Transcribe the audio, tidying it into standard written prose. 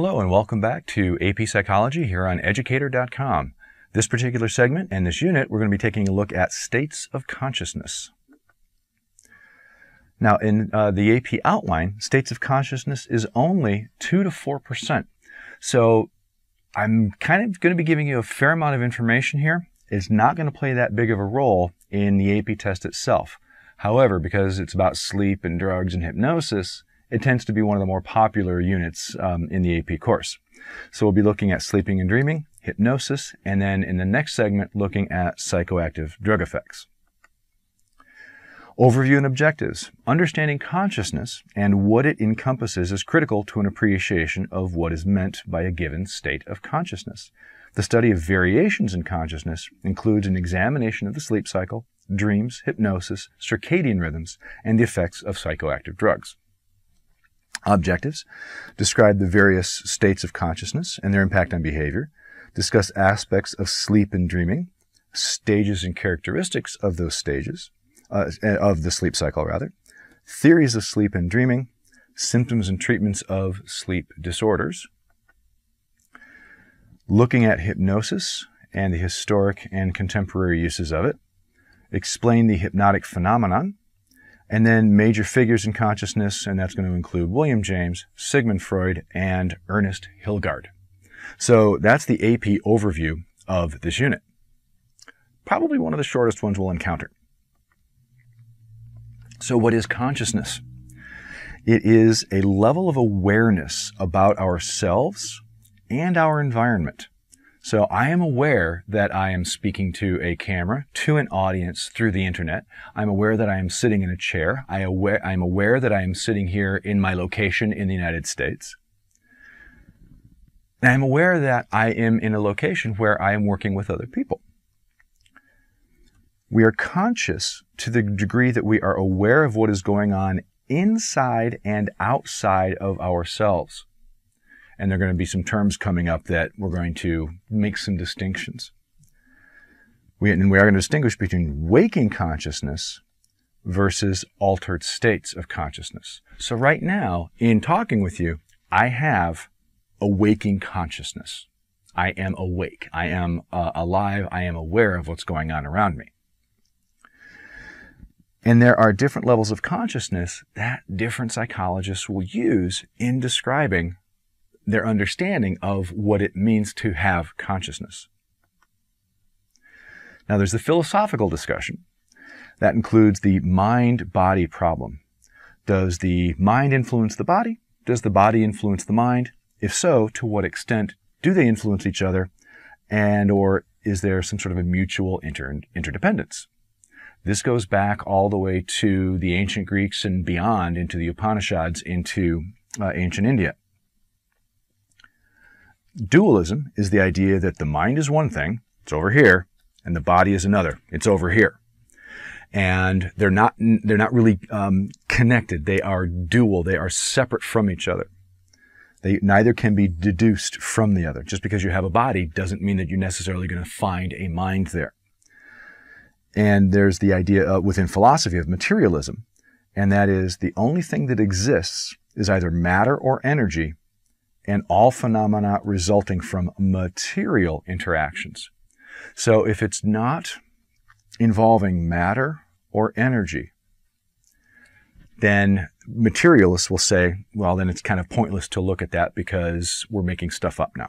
Hello and welcome back to AP Psychology here on Educator.com. This particular segment and this unit, we're going to be taking a look at states of consciousness. Now in the AP outline, states of consciousness is only 2 to 4%. So I'm kind of going to be giving you a fair amount of information here. It's not going to play that big of a role in the AP test itself. However, because it's about sleep and drugs and hypnosis, it tends to be one of the more popular units in the AP course. So we'll be looking at sleeping and dreaming, hypnosis, and then in the next segment, looking at psychoactive drug effects. Overview and objectives. Understanding consciousness and what it encompasses is critical to an appreciation of what is meant by a given state of consciousness. The study of variations in consciousness includes an examination of the sleep cycle, dreams, hypnosis, circadian rhythms, and the effects of psychoactive drugs. Objectives. Describe the various states of consciousness and their impact on behavior. Discuss aspects of sleep and dreaming, stages and characteristics of those stages, of the sleep cycle rather, theories of sleep and dreaming, symptoms and treatments of sleep disorders, looking at hypnosis and the historic and contemporary uses of it, explain the hypnotic phenomenon, and then major figures in consciousness, and that's going to include William James, Sigmund Freud, and Ernest Hilgard. So that's the AP overview of this unit. Probably one of the shortest ones we'll encounter. So what is consciousness? It is a level of awareness about ourselves and our environment. So I am aware that I am speaking to a camera, to an audience through the internet. I'm aware that I am sitting in a chair. I'm aware that I am sitting here in my location in the United States. And I'm aware that I am in a location where I am working with other people. We are conscious to the degree that we are aware of what is going on inside and outside of ourselves. And there are going to be some terms coming up that we're going to make some distinctions. We are going to distinguish between waking consciousness versus altered states of consciousness. So right now, in talking with you, I have a waking consciousness. I am awake. I am alive. I am aware of what's going on around me. And there are different levels of consciousness that different psychologists will use in describing their understanding of what it means to have consciousness. Now there's the philosophical discussion. That includes the mind-body problem. Does the mind influence the body? Does the body influence the mind? If so, to what extent do they influence each other? And or is there some sort of a mutual interdependence? This goes back all the way to the ancient Greeks and beyond, into the Upanishads, into ancient India. Dualism is the idea that the mind is one thing, it's over here, and the body is another, it's over here. And they're not really connected. They are dual. They are separate from each other. Neither can be deduced from the other. Just because you have a body doesn't mean that you're necessarily going to find a mind there. And there's the idea within philosophy of materialism, and that is the only thing that exists is either matter or energy, and all phenomena resulting from material interactions. So if it's not involving matter or energy, then materialists will say, well, then it's kind of pointless to look at that because we're making stuff up now.